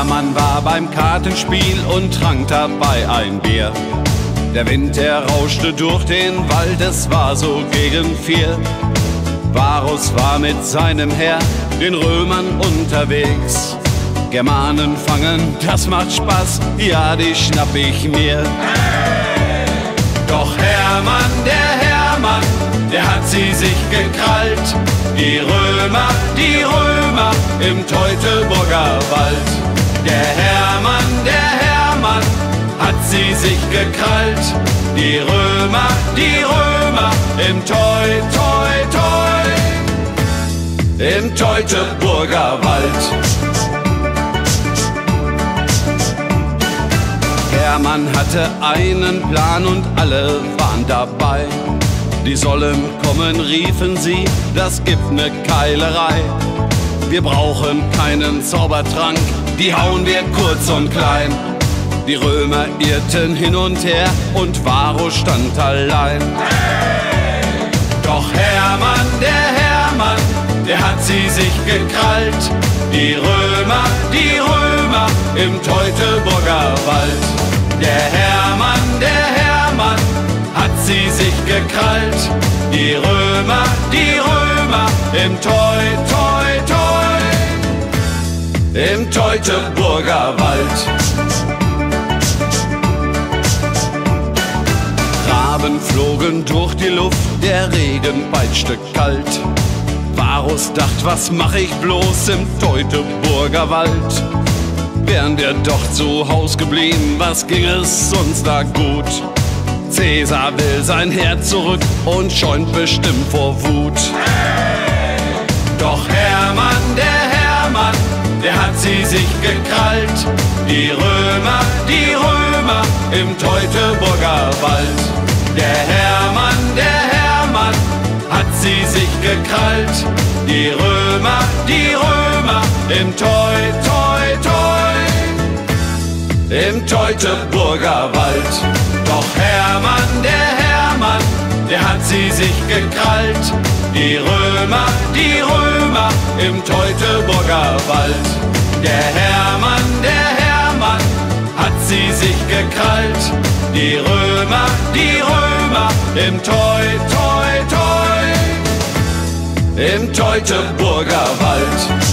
Hermann war beim Kartenspiel und trank dabei ein Bier. Der Wind, der rauschte durch den Wald, es war so gegen 4. Varus war mit seinem Heer, den Römern unterwegs. Germanen fangen, das macht Spaß, ja, die schnapp ich mir. Hey! Doch Hermann, der hat sie sich gekrallt. Die Römer im Teutoburger Wald. Der Hermann, hat sie sich gekrallt. Die Römer im im Teutoburger Wald. Hermann hatte einen Plan und alle waren dabei. Die sollen kommen, riefen sie, das gibt ne Keilerei. Wir brauchen keinen Zaubertrank, die hauen wir kurz und klein. Die Römer irrten hin und her und Varus stand allein. Hey! Doch Hermann, der hat sie sich gekrallt. Die Römer im Teutoburger Wald. Der Hermann hat sie sich gekrallt. Die Römer im im Teutoburger Wald. Raben flogen durch die Luft, der Regen peitschte kalt. Varus dacht, was mach ich bloß im Teutoburger Wald? Wären wir doch zu Haus geblieben, was ging es uns da gut? Caesar will sein Heer zurück und schäumt bestimmt vor Wut. Hey! Doch Hermann, der hat sie sich gekrallt. Die Römer im Teutoburger Wald. Der Hermann, hat sie sich gekrallt. Die Römer im im Teutoburger Wald. Doch Hermann, der hat sie sich gekrallt. Die Römer im Teutoburger Wald. Der Hermann, hat sie sich gekrallt. Die Römer im im Teutoburger Wald.